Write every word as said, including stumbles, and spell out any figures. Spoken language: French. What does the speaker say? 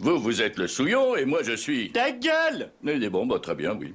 Vous, vous êtes le souillon et moi, je suis... Ta gueule! Mais bon, bah, très bien, oui.